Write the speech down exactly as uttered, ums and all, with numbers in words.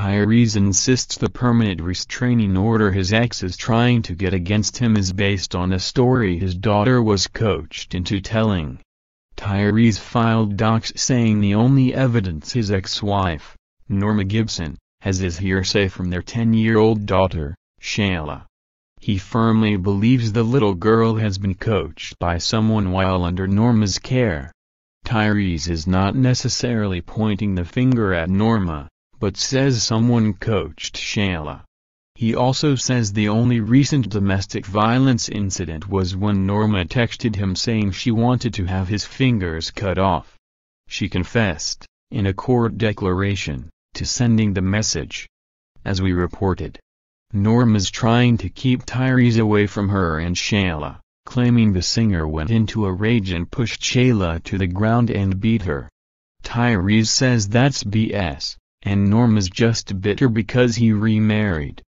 Tyrese insists the permanent restraining order his ex is trying to get against him is based on a story his daughter was coached into telling. Tyrese filed docs saying the only evidence his ex-wife, Norma Gibson, has is hearsay from their ten-year-old daughter, Shayla. He firmly believes the little girl has been coached by someone while under Norma's care. Tyrese is not necessarily pointing the finger at Norma, but says someone coached Shayla. He also says the only recent domestic violence incident was when Norma texted him saying she wanted to have his fingers cut off. She confessed, in a court declaration, to sending the message. As we reported, Norma's trying to keep Tyrese away from her and Shayla, claiming the singer went into a rage and pushed Shayla to the ground and beat her. Tyrese says that's B S, and Norma's just bitter because he remarried.